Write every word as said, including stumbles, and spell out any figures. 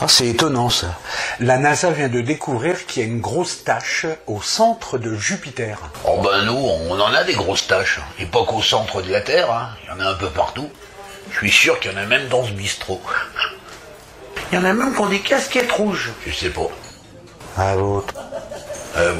Ah, c'est étonnant ça. La NASA vient de découvrir qu'il y a une grosse tache au centre de Jupiter. Oh ben nous, on en a des grosses taches. Et pas qu'au centre de la Terre, hein. Il y en a un peu partout. Je suis sûr qu'il y en a même dans ce bistrot. Il y en a même qui ont des casquettes rouges. Je sais pas. À l'autre. Euh,